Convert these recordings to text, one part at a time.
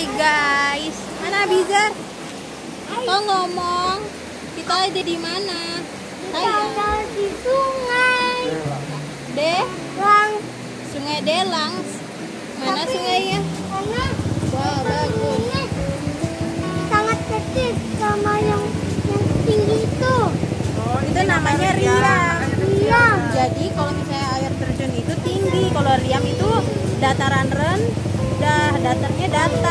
Hai guys, mana Abizar? Kau ngomong, kita ada di mana? Kita di sungai Delang. Sungai Delang. Mana tapi sungainya? Wah, bagus. Sangat kecil sama yang tinggi itu. Oh, itu namanya Riam. Jadi kalau misalnya air terjun itu tinggi, kalau Riam itu dataran rendah, datarnya datar.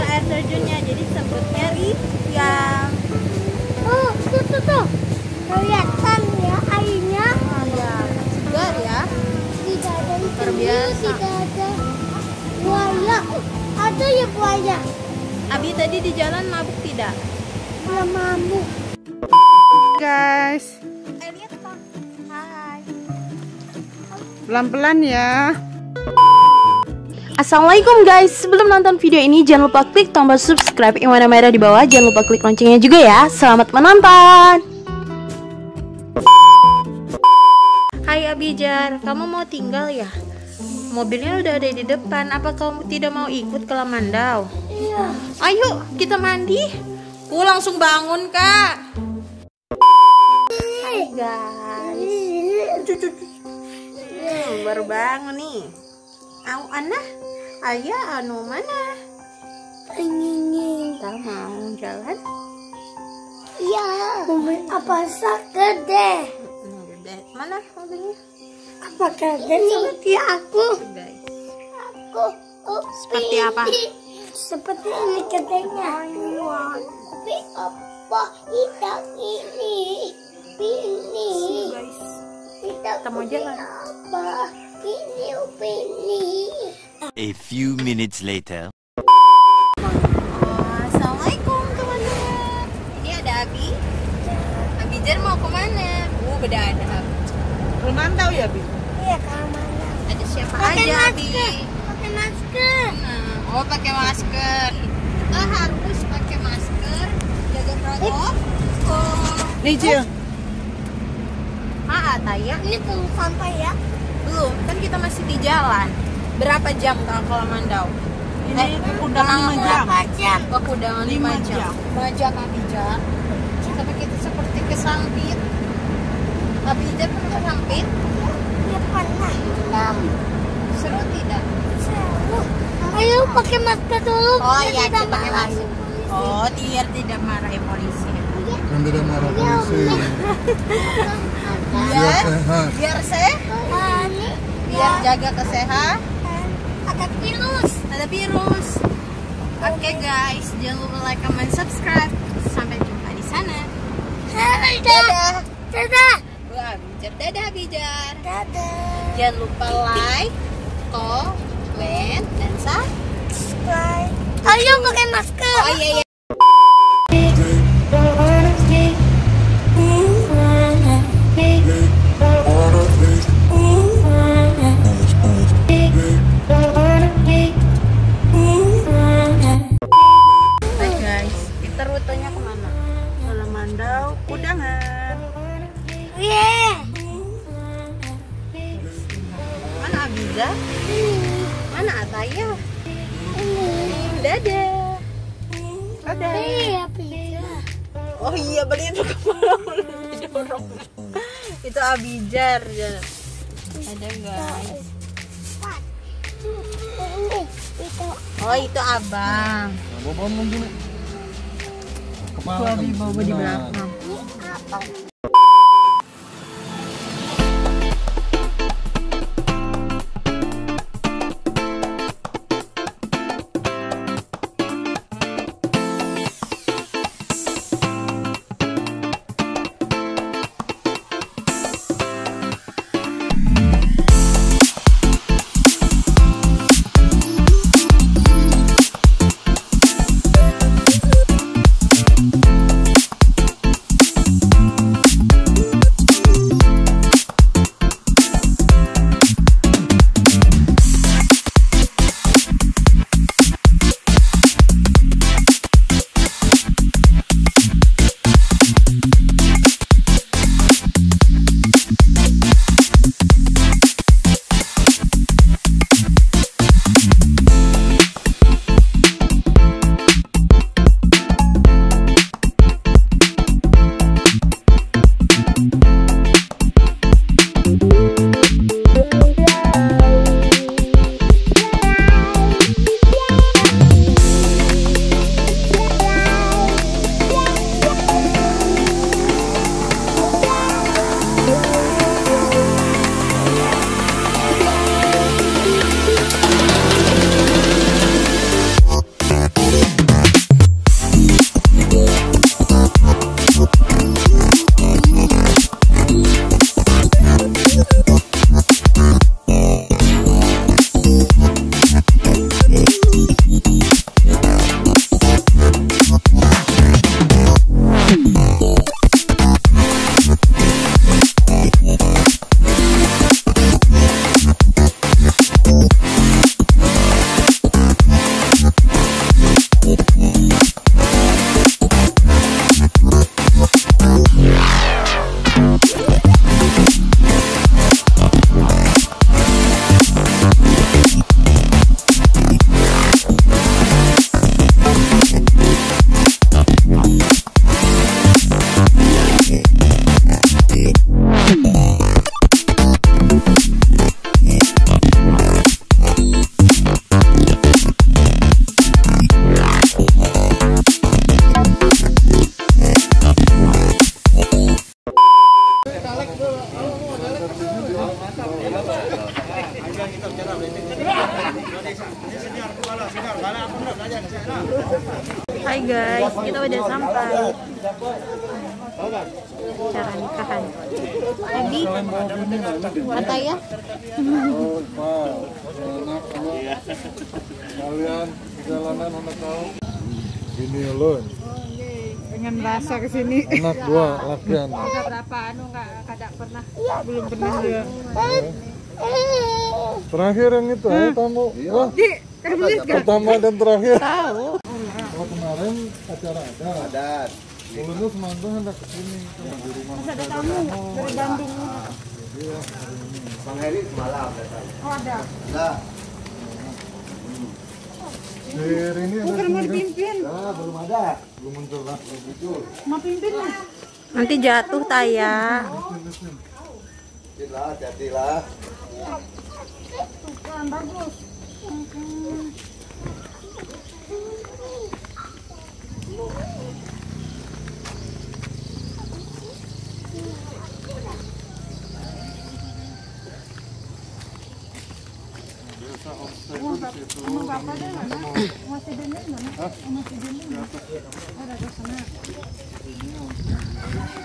Air terjunnya jadi sebutnya Riam. Oh, tuh. Kelihatan ya airnya. Segar ya. Tidak ada ikan, tidak ada buaya. Ada ya buaya. Abi tadi di jalan mabuk tidak? Belum mabuk. Guys. Pelan-pelan ya. Assalamualaikum guys. Sebelum nonton video ini jangan lupa klik tombol subscribe yang warna merah di bawah. Jangan lupa klik loncengnya juga ya. Selamat menonton. Hai Abizar, kamu mau tinggal ya? Mobilnya udah ada di depan. Apa kamu tidak mau ikut ke Lamandau? Iya. Ayo kita mandi. Aku langsung bangun kak. Hai guys. Baru bangun nih. Au Ana, ayah anu mana? Ingin tak mau jalan? Iya. Mobil apa sakede? Mana mobilnya? Apa sakede seperti aku? Seperti apa? Seperti ini kedenya. Tapi apa hitam ini? Pilih. Kita mau jalan. A few minutes later. Assalamualaikum teman-teman. Ini ada Abi. Abizar mau kemana? Bedaan Abi. Lamandau ya Abi? Iya ke Lamandau. Ada siapa pake aja Abi? Pakai masker. Nah, oh pakai masker. Kita harus pakai masker. Jaga protokol. Nih Cil. Taya. Ini belum sampai ya? Belum, kan kita masih di jalan. Berapa jam ke Lamandau? Ini ke Kudangan 5 jam. Ke Kudangan 5 jam. Majak Abizar. Sampai kita seperti ke Sampit. Abizar pernah ke Sampit? Ya pernah. Seru tidak? Seru. Ayo pakai masker dulu. Oh iya, kita pakai masker. Oh, biar tidak marah polisi. Kan tidak marah polisi. Biar sehat. Biar jaga kesehatan. Ada virus. Oke guys, jangan lupa like, comment, subscribe. Sampai jumpa di sana. Dadah. Wah, Abizar. Dadah. Jangan lupa like, comment, dan subscribe. Ayo pakai masker. Oh iya. Kudangan. Mana Abizar? Mana Ataya? Dadah. Dadah. Oh iya, balikin ke kepala. Didorong. Itu Abizar. Ada guys. Oh itu abang. Bawa di belakang. Ini Hai guys, kita udah sampai acara nikahan tadi. Kata ya kalian jalanan anak tahu ini loh dengan rasa kesini anak dua latihan berapa anu nggak pernah belum pernah dia terakhir yang itu tamu wah pertama dan terakhir tahu kemarin acara ada dulunya semantau hendak kesini di rumah ada tamu dari Bandung Bang Heri semalam datang oh ada lah ini bukan mau dipimpin belum ada belum muncul lah mau pimpin nanti jatuh taya jadilah bukan bagus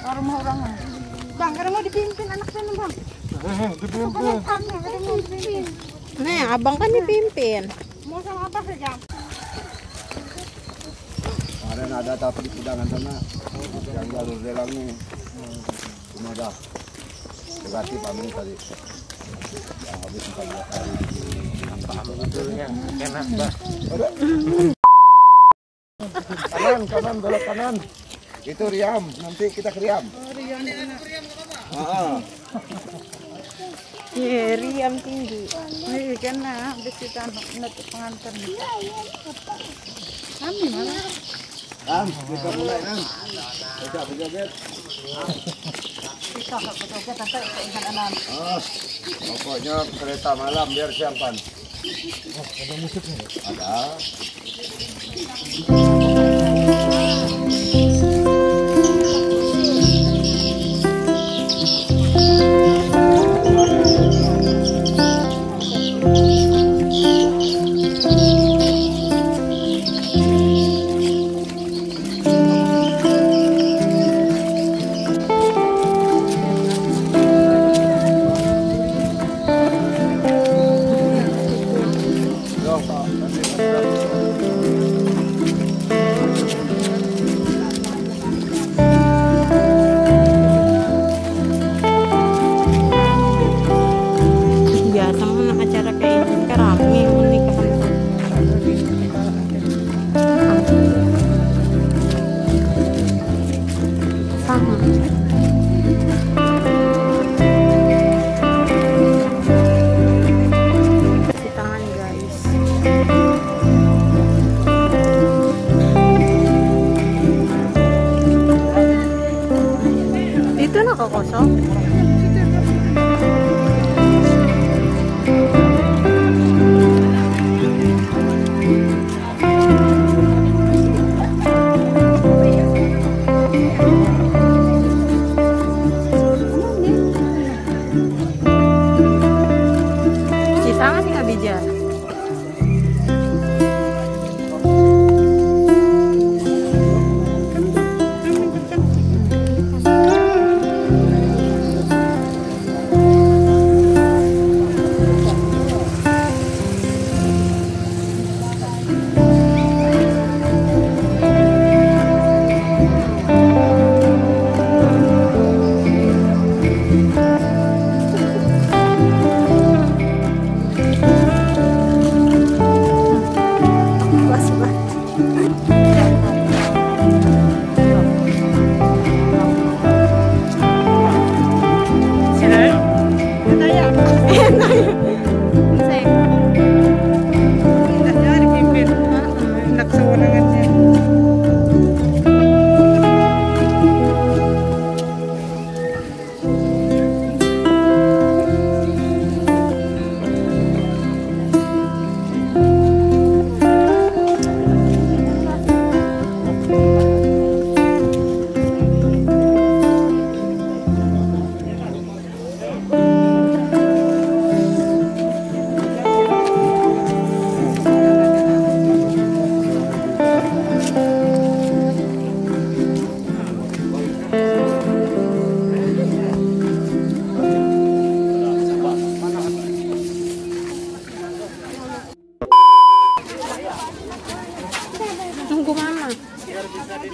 Bang, kadang mau dipimpin anak sana bang. Nih, abang kan dipimpin. Mau sama apa saja? Kemarin ada tapi di Kudangan sana yang jalur Delang nih. Cuma dah berarti pamit tadi. Yang habis 4 kali. Enak bah. Kanan belok kanan. Itu Riam, nanti kita ke Riam. Oh, Riam enak. Iya, Riam Tinggi. Ini karena habis kita menutup pengantar. Kami mana? Am, kita mulai am. Kita berjoget. Kita berjoget sampai ke enam. Pokoknya kereta malam biar siapan. Ada musiknya? Ada.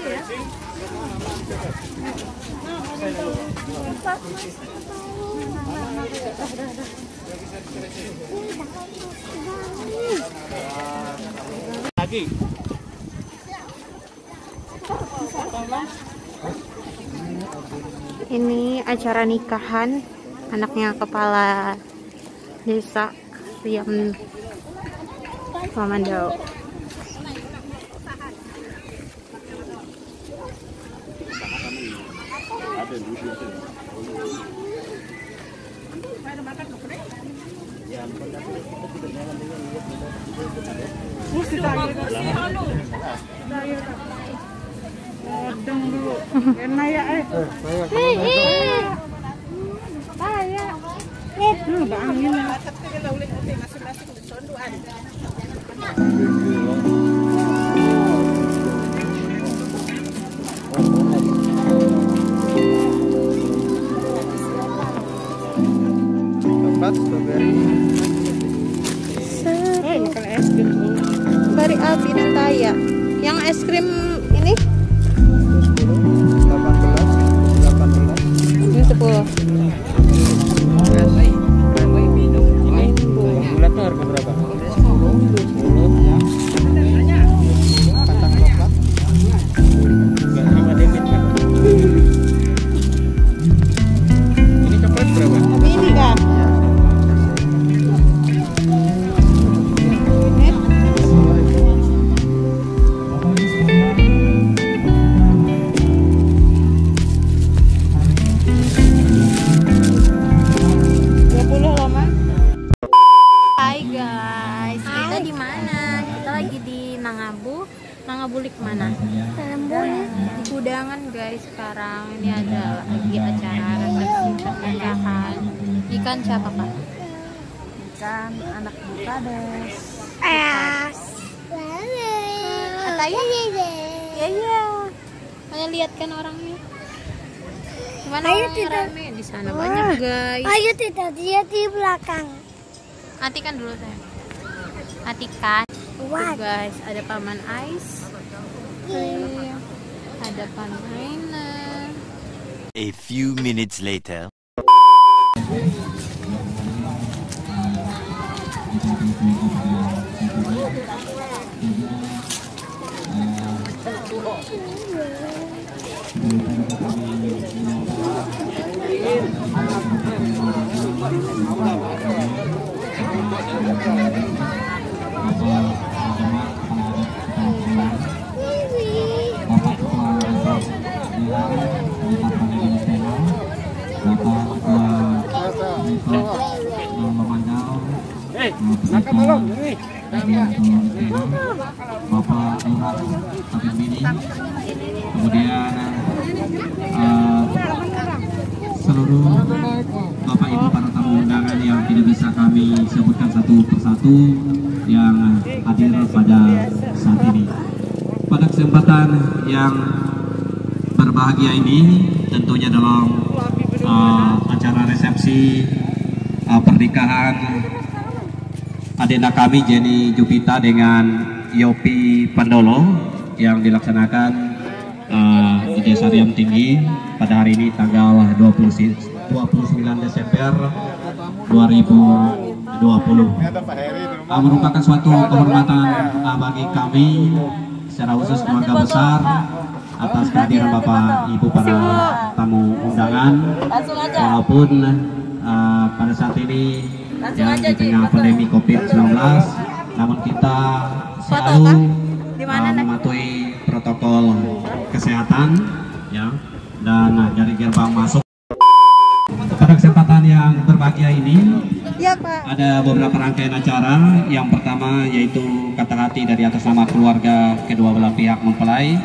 Lagi. Ini acara nikahan anaknya kepala desa Riam Lamandau. Dari Abizar yang es krim ini 18 ini 10. Bulik mana? Di Kudangan guys, sekarang ini ada lagi acara resepsi pernikahan. Ikan siapa Pak? Ikan anak Bukades. Katanya iya. Mana lihat kan orangnya? Gimana rame di sana banyak guys. Ayo tidak dia di belakang. Atikan dulu saya. Atikan. Tuh guys, ada paman Ais. Ada panainan. A few minutes later. Kemudian seluruh Bapak Ibu para tamu undangan yang tidak bisa kami sebutkan satu persatu yang hadir pada saat ini. Pada kesempatan yang berbahagia ini tentunya dalam acara resepsi pernikahan adinda kami Jenny Yupita dengan Yopi Pandolo yang dilaksanakan di Desa Riam Tinggi pada hari ini tanggal 29 Desember 2020. Merupakan suatu kehormatan bagi kami secara khusus keluarga besar atas kehadiran Bapak Ibu para tamu undangan, walaupun pada saat ini yang di tengah pandemi COVID-19, namun kita selalu mematuhi protokol kesehatan ya, dan dari gerbang masuk. Pada kesempatan yang berbahagia ini ya, Pak, ada beberapa rangkaian acara. Yang pertama yaitu kata hati dari atas nama keluarga kedua belah pihak mempelai,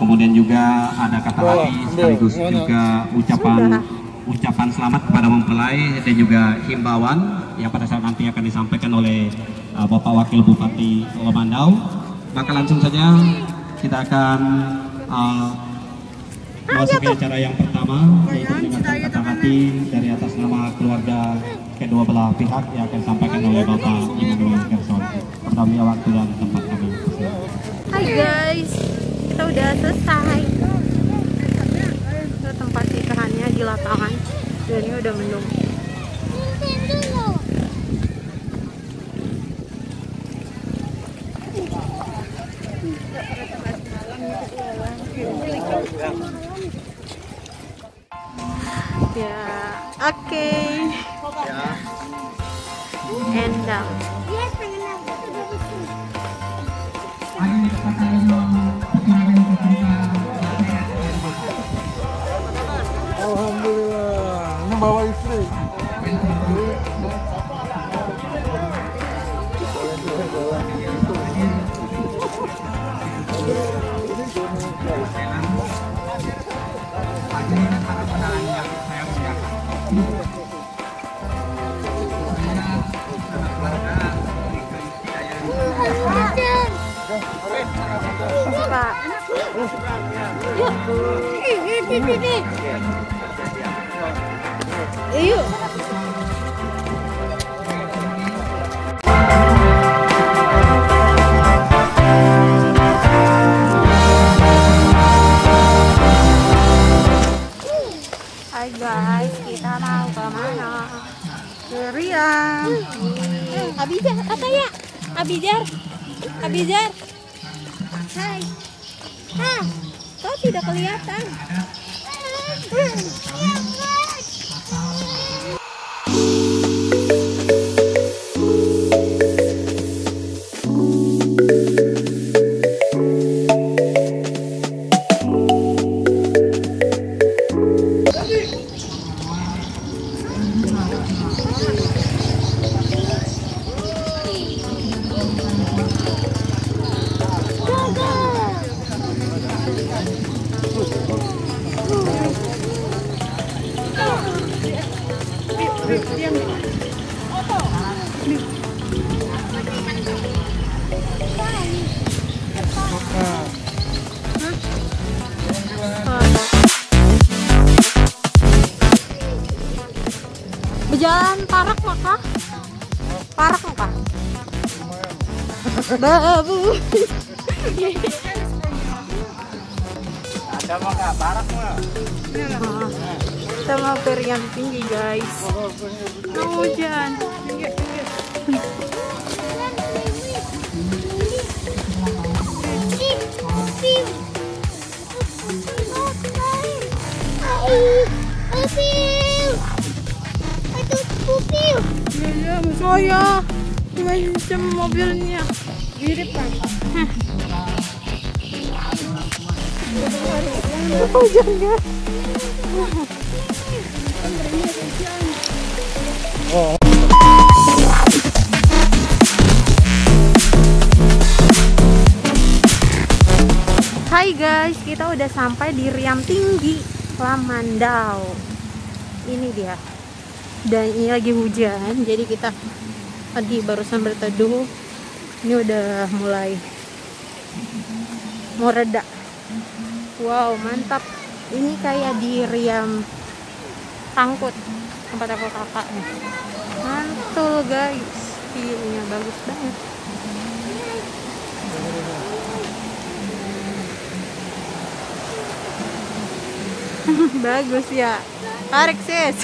kemudian juga ada kata hati sekaligus juga ucapan selamat kepada mempelai dan juga himbauan yang pada saat nanti akan disampaikan oleh Bapak Wakil Bupati Lamandau. Maka langsung saja kita akan masuk ke acara yang pertama, yaitu mendengarkan kata hati dari atas nama keluarga kedua belah pihak yang akan disampaikan oleh Bapak Ibu Gerson. Pertama waktu dan tempat kami. Hai guys, kita udah selesai. Itu tempat nikahannya di lapangan. Dan ini udah mendung. Ya, oke. And down. Alhamdulillah, ini bawa istri. Hai guys, kita mau kemana? Ke Riam. Abizar, apa ya? Abizar. Hai. Hah, kau tidak kelihatan. Jalan parak maka babu ada maka parak mah. Kita mau ke Riam Tinggi guys. Hujan. Oh ya, macam mobilnya di depan. Hujan guys. Oh. Hai guys, kita udah sampai di Riam Tinggi, Lamandau. Ini dia. Dan ini lagi hujan, jadi kita tadi barusan berteduh. Ini udah mulai mau reda. Wow, mantap. Ini kayak di Riam Tangkut, tempat aku kakak. Mantul guys, view-nya bagus banget. Bagus ya, tarik sis.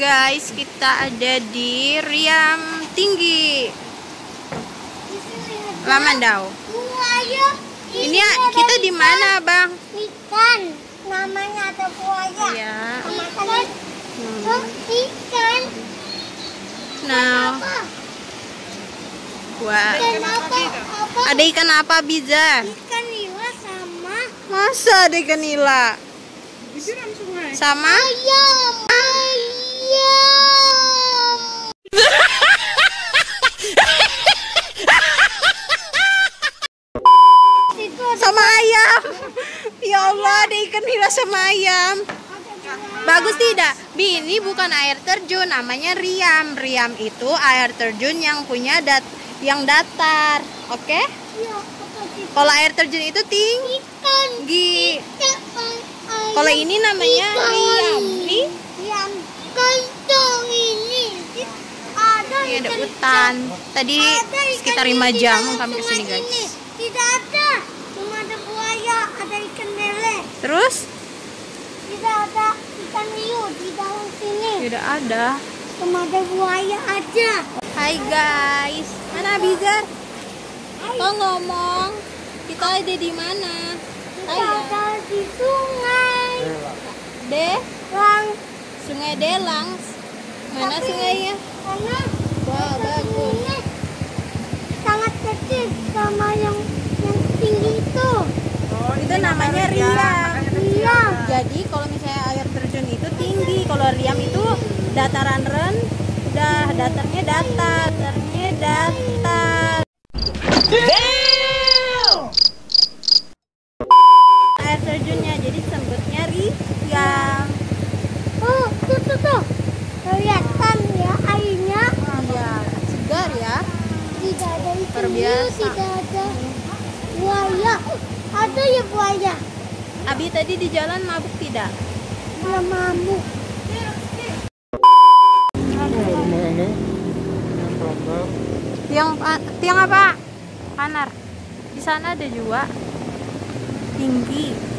guys, kita ada di Riam Tinggi, Lamandau. Ini kita di mana, Bang? Ikan, namanya ada buaya. Iya. Ikan. Nah. Wah. Ada ikan apa, Abizar? Ikan nila sama. Masa ada ikan nila? Sama ayam. Ayam. Sama ayam. Ya Allah, ada ikan nila sama ayam. Bagus tidak? Bi, ini bukan air terjun, namanya riam. Riam itu air terjun yang punya datar. Oke? Okay? Ya, kalau air terjun itu tinggi. Kalau ini namanya riam. Riam. Kencang ini. Ada hutan. Tadi ada sekitar 5 jam kami ke sini, guys. Ini. Tidak ada. Cuma ada buaya, ada ikan lele. Terus? Tidak ada ikan hiu di dalam sini. Tidak ada. Cuma ada buaya aja. Hai guys. Mana Abizar? Kok ngomong? Kita ada di mana? Ada di sungai. Delang. Sungai Delang. Mana tapi, sungainya? Karena wah, bagus. Sangat kecil sama yang tinggi itu. Oh, itu namanya riam. Riam. Jadi kalau misalnya air terjun itu tinggi, kalau riam itu dataran datarnya datar. Tidak ada buaya. Ada ya buaya. Abi tadi di jalan mabuk tidak? Belum mabuk. Tiang apa? Panar. Di sana ada juga tinggi.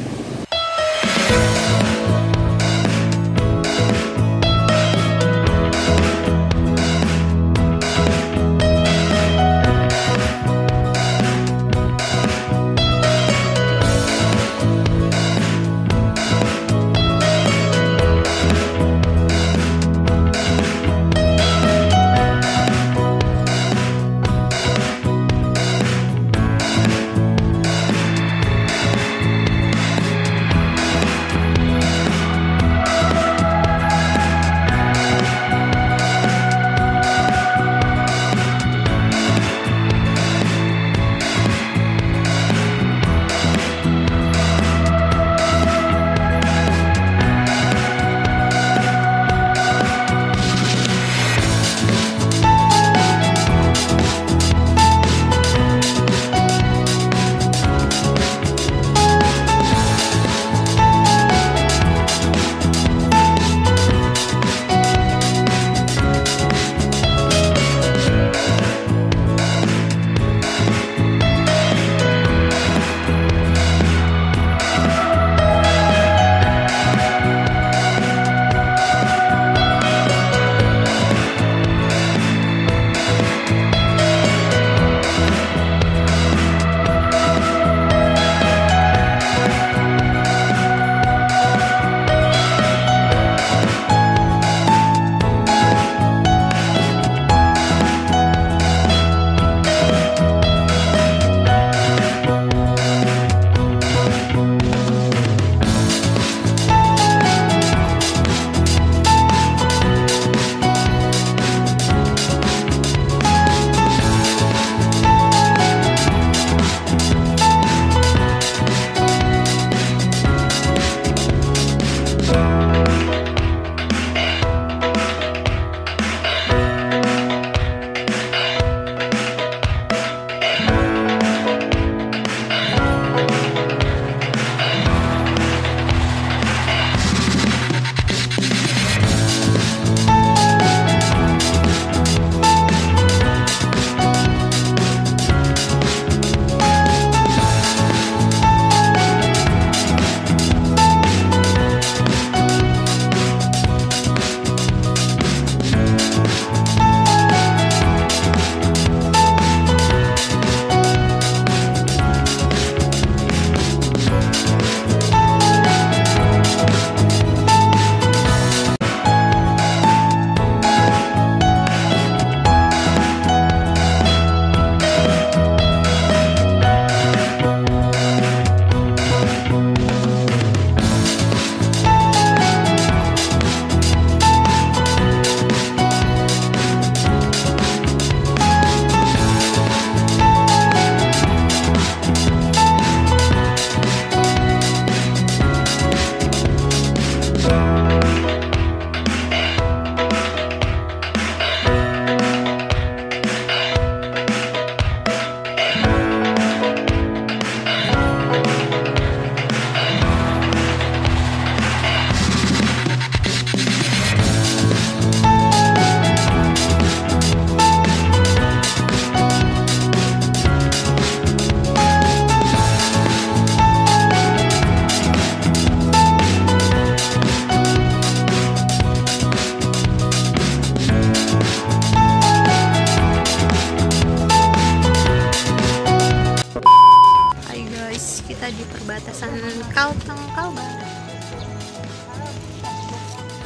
Tangkal banget.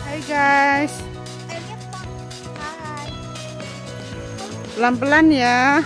Hai guys. Pelan-pelan ya.